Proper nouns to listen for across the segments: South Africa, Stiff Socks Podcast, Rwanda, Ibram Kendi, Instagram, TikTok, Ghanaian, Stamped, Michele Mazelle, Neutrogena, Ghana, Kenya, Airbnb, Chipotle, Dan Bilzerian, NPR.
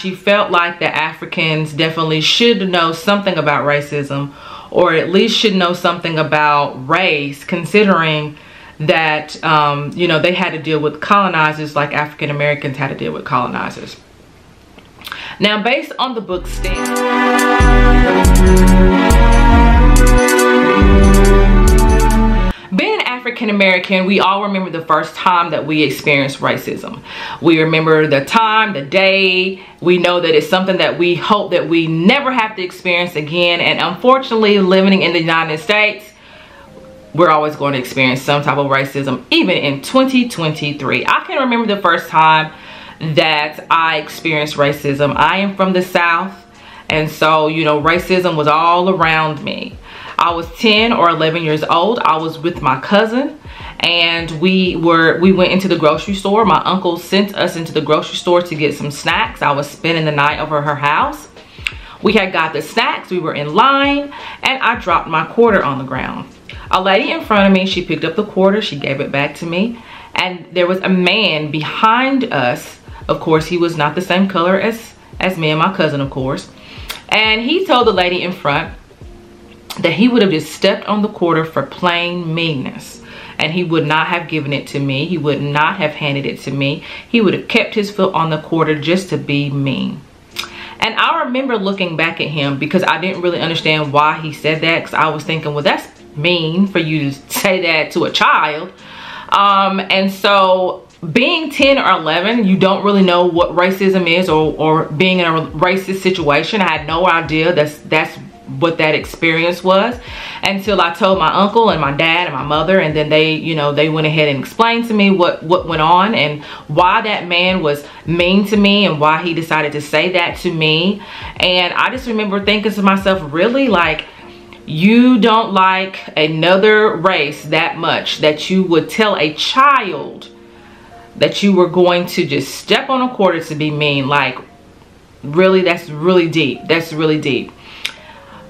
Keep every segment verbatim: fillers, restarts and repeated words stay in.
She felt like that Africans definitely should know something about racism, or at least should know something about race, considering that, um, you know, they had to deal with colonizers like African Americans had to deal with colonizers. Now, based on the book Stamped, being African American, we all remember the first time that we experienced racism. We remember the time, the day. We know that it's something that we hope that we never have to experience again. And unfortunately, living in the United States, we're always going to experience some type of racism, even in twenty twenty-three. I can remember the first time that I experienced racism. I am from the South, and so, you know, racism was all around me. I was ten or eleven years old. I was with my cousin, and we were we went into the grocery store. My uncle sent us into the grocery store to get some snacks. I was spending the night over her house. We had got the snacks, we were in line, and I dropped my quarter on the ground. A lady in front of me, she picked up the quarter, she gave it back to me, and there was a man behind us. Of course, he was not the same color as, as me and my cousin, of course. And he told the lady in front that he would have just stepped on the quarter for plain meanness. And he would not have given it to me. He would not have handed it to me. He would have kept his foot on the quarter just to be mean. And I remember looking back at him because I didn't really understand why he said that. Because I was thinking, well, that's mean for you to say that to a child. Um, and so... Being ten or eleven, you don't really know what racism is, or, or being in a racist situation. I had no idea that's that's what that experience was until I told my uncle and my dad and my mother, and then they, you know, they went ahead and explained to me what, what went on and why that man was mean to me and why he decided to say that to me. And I just remember thinking to myself, really, like, you don't like another race that much that you would tell a child that you were going to just step on a quarter to be mean. Like, really, that's really deep. That's really deep.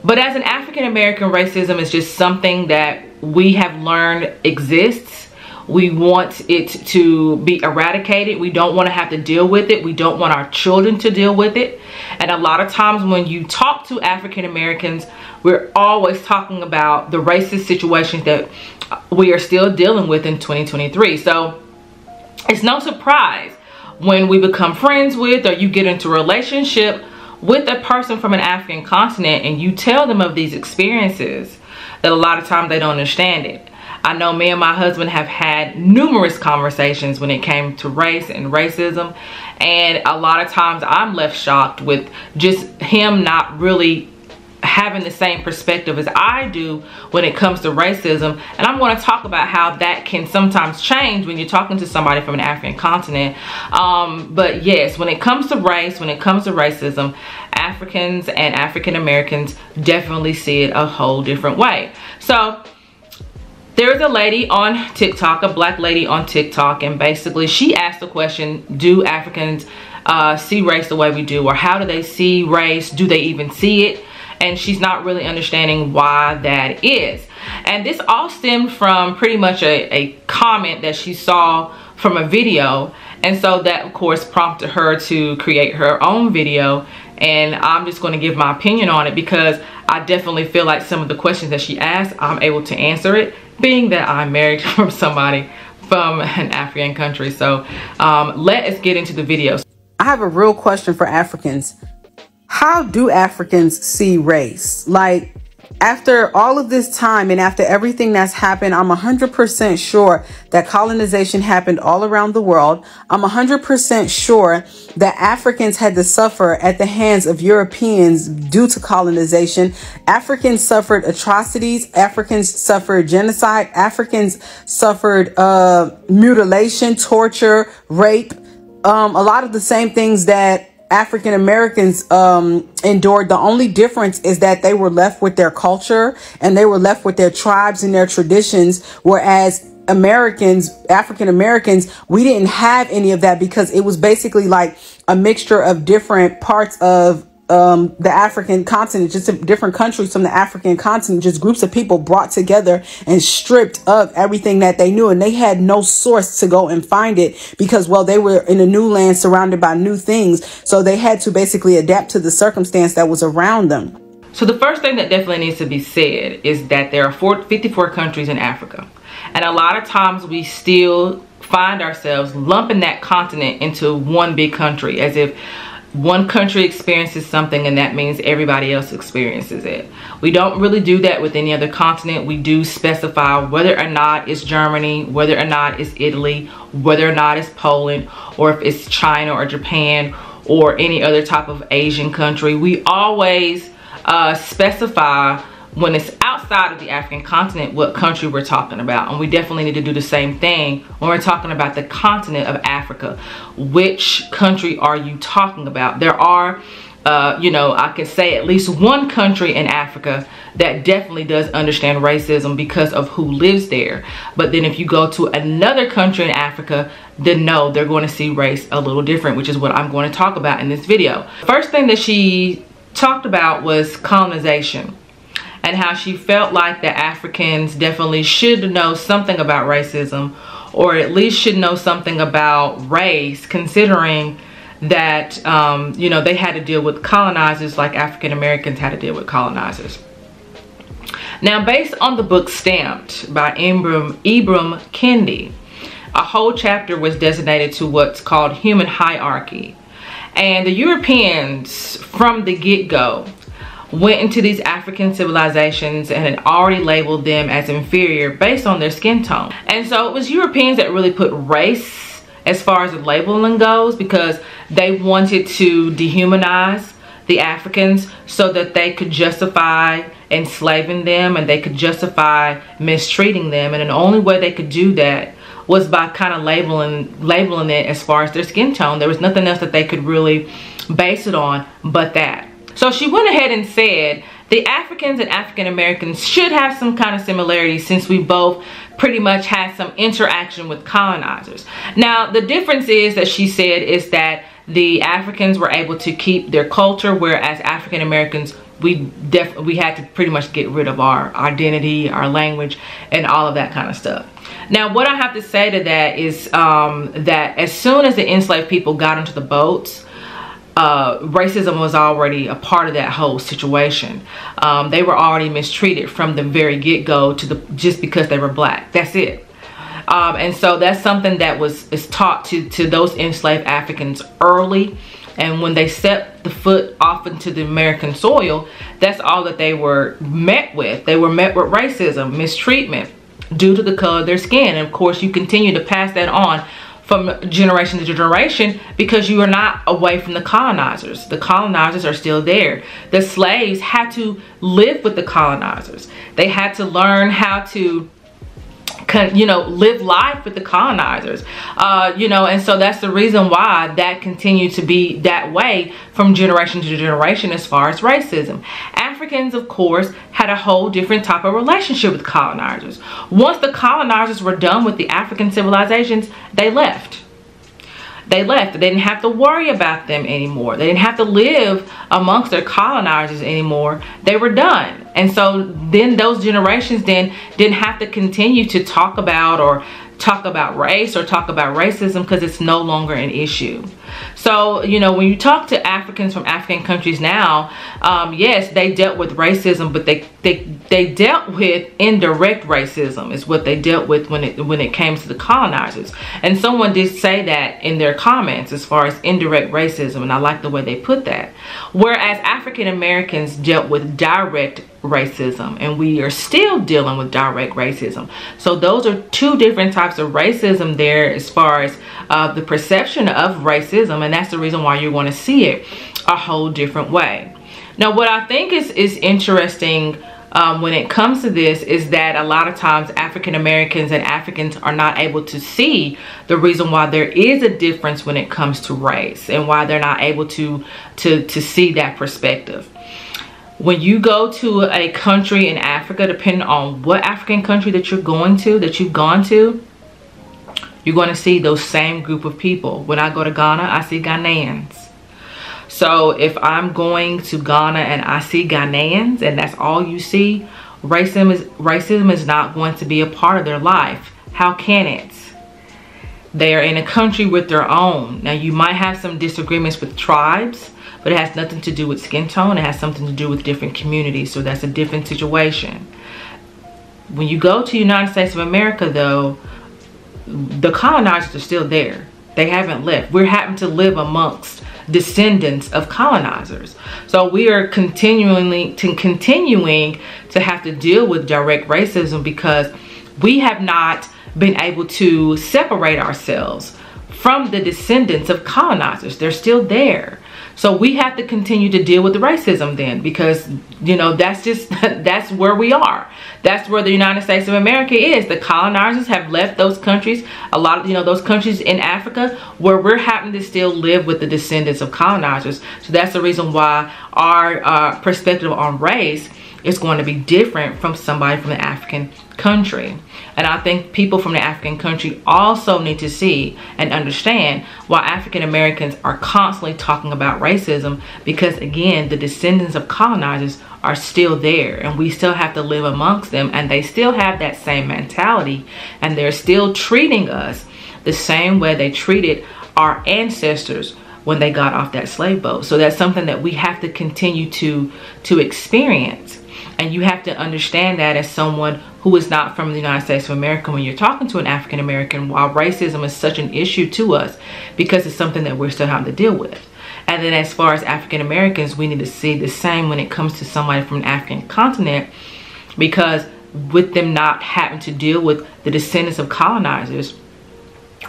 But as an African American, racism is just something that we have learned exists. We want it to be eradicated. We don't want to have to deal with it. We don't want our children to deal with it. And a lot of times when you talk to African Americans, we're always talking about the racist situations that we are still dealing with in twenty twenty-three. So it's no surprise when we become friends with, or you get into a relationship with, a person from an African continent and you tell them of these experiences, that a lot of times they don't understand it. I know me and my husband have had numerous conversations when it came to race and racism, and a lot of times I'm left shocked with just him not really having the same perspective as I do when it comes to racism. And I'm going to talk about how that can sometimes change when you're talking to somebody from an African continent. Um, but yes, when it comes to race, when it comes to racism, Africans and African Americans definitely see it a whole different way. So there's a lady on TikTok, a black lady on TikTok, and basically she asked the question, do Africans uh, see race the way we do? Or how do they see race? Do they even see it? And she's not really understanding why that is. And this all stemmed from pretty much a, a comment that she saw from a video. And so that, of course, prompted her to create her own video. And I'm just going to give my opinion on it because I definitely feel like some of the questions that she asked, I'm able to answer it, being that I'm married from somebody from an African country. So um, let us get into the video. I have a real question for Africans. How do Africans see race? Like, after all of this time and after everything that's happened, I'm one hundred percent sure that colonization happened all around the world. I'm one hundred percent sure that Africans had to suffer at the hands of Europeans due to colonization. Africans suffered atrocities. Africans suffered genocide. Africans suffered uh, mutilation, torture, rape, um, a lot of the same things that African Americans um, endured. The only difference is that they were left with their culture and they were left with their tribes and their traditions, whereas Americans, African Americans, we didn't have any of that because it was basically like a mixture of different parts of um, the African continent, just different countries from the African continent, just groups of people brought together and stripped of everything that they knew. And they had no source to go and find it because, well, they were in a new land surrounded by new things. So they had to basically adapt to the circumstance that was around them. So the first thing that definitely needs to be said is that there are four, fifty-four countries in Africa. And a lot of times we still find ourselves lumping that continent into one big country, as if one country experiences something and that means everybody else experiences it. We don't really do that with any other continent. We do specify whether or not it's Germany, whether or not it's Italy, whether or not it's Poland, or if it's China or Japan or any other type of Asian country. We always uh, specify when it's outside of the African continent what country we're talking about, and we definitely need to do the same thing when we're talking about the continent of Africa. Which country are you talking about? There are uh you know, I could say at least one country in Africa that definitely does understand racism because of who lives there. But then if you go to another country in Africa, then no, they're going to see race a little different, which is what I'm going to talk about in this video. First thing that she talked about was colonization, and how she felt like the Africans definitely should know something about racism, or at least should know something about race, considering that, um, you know, they had to deal with colonizers like African Americans had to deal with colonizers. Now, based on the book Stamped by Ibram, Ibram Kendi, a whole chapter was designated to what's called human hierarchy. And the Europeans from the get-go went into these African civilizations and had already labeled them as inferior based on their skin tone. And so it was Europeans that really put race as far as the labeling goes, because they wanted to dehumanize the Africans so that they could justify enslaving them and they could justify mistreating them. And the only way they could do that was by kind of labeling labeling it as far as their skin tone. There was nothing else that they could really base it on but that. So she went ahead and said the Africans and African Americans should have some kind of similarity, since we both pretty much had some interaction with colonizers. Now, the difference is that she said is that the Africans were able to keep their culture, whereas African Americans, we def we had to pretty much get rid of our identity, our language, and all of that kind of stuff. Now, what I have to say to that is um, that as soon as the enslaved people got into the boats, Uh, racism was already a part of that whole situation. Um, they were already mistreated from the very get-go, to the just because they were black. That's it. Um, and so that's something that was is taught to to those enslaved Africans early. And when they set the foot off into the American soil, that's all that they were met with. They were met with racism, mistreatment due to the color of their skin. And of course, you continue to pass that on from generation to generation, because you are not away from the colonizers. The colonizers are still there. The slaves had to live with the colonizers. They had to learn how to, you know, live life with the colonizers, uh, you know, and so that's the reason why that continued to be that way from generation to generation as far as racism. Africans, of course, had a whole different type of relationship with colonizers. Once the colonizers were done with the African civilizations, they left. They left. They didn't have to worry about them anymore. They didn't have to live amongst their colonizers anymore. They were done. And so then those generations then didn't have to continue to talk about or talk about race or talk about racism, because it's no longer an issue. So, you know, when you talk to Africans from African countries now, um, yes, they dealt with racism, but they, they they dealt with indirect racism is what they dealt with when it when it came to the colonizers. And someone did say that in their comments as far as indirect racism, and I like the way they put that. Whereas African Americans dealt with direct racism, and we are still dealing with direct racism. So those are two different types of racism there as far as uh, the perception of racism, and that's the reason why you're going to see it a whole different way. Now, what I think is is interesting um, when it comes to this is that a lot of times African Americans and Africans are not able to see the reason why there is a difference when it comes to race, and why they're not able to to to see that perspective. When you go to a country in Africa, depending on what African country that you're going to, that you've gone to, you're going to see those same group of people. When I go to Ghana, I see Ghanaians. So if I'm going to Ghana and I see Ghanaians and that's all you see, racism is, racism is not going to be a part of their life. How can it? They are in a country with their own. Now you might have some disagreements with tribes, but it has nothing to do with skin tone. It has something to do with different communities. So that's a different situation. When you go to the United States of America though, the colonizers are still there. They haven't left. We're having to live amongst descendants of colonizers. So we are continually to continuing to have to deal with direct racism because we have not been able to separate ourselves from the descendants of colonizers. They're still there. So we have to continue to deal with the racism then, because you know, that's just, that's where we are. That's where the United States of America is. The colonizers have left those countries. A lot of, you know, those countries in Africa where we're having to still live with the descendants of colonizers. So that's the reason why our uh, perspective on race is going to be different from somebody from an African country. And I think people from the African country also need to see and understand why African Americans are constantly talking about racism, because again, the descendants of colonizers are still there and we still have to live amongst them, and they still have that same mentality, and they're still treating us the same way they treated our ancestors when they got off that slave boat. So that's something that we have to continue to to experience. And you have to understand that as someone who is not from the United States of America, when you're talking to an African American, why racism is such an issue to us, because it's something that we're still having to deal with. And then as far as African Americans, we need to see the same when it comes to somebody from an African continent, because with them not having to deal with the descendants of colonizers,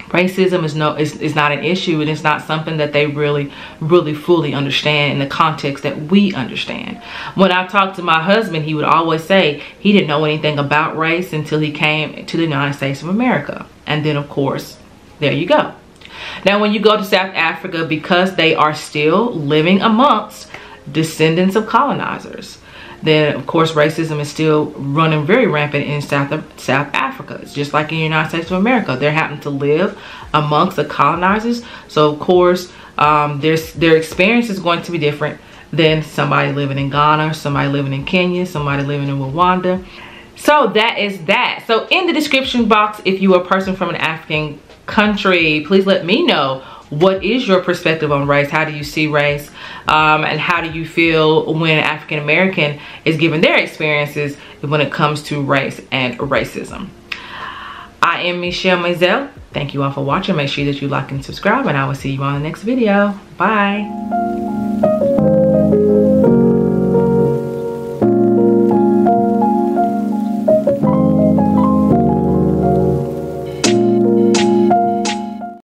racism is no is, is not an issue, and it's not something that they really really fully understand in the context that we understand. When I talked to my husband, he would always say he didn't know anything about race until he came to the United States of America, and then of course there you go. Now when you go to South Africa, because they are still living amongst descendants of colonizers, then of course racism is still running very rampant in South, South Africa. It's just like in the United States of America. They're having to live amongst the colonizers. So of course, um, their, their experience is going to be different than somebody living in Ghana, somebody living in Kenya, somebody living in Rwanda. So that is that. So in the description box, if you are a person from an African country, please let me know, what is your perspective on race? How do you see race? Um, and how do you feel when an African American is given their experiences when it comes to race and racism? I am Michele Mazelle. Thank you all for watching. Make sure that you like and subscribe, and I will see you on the next video. Bye.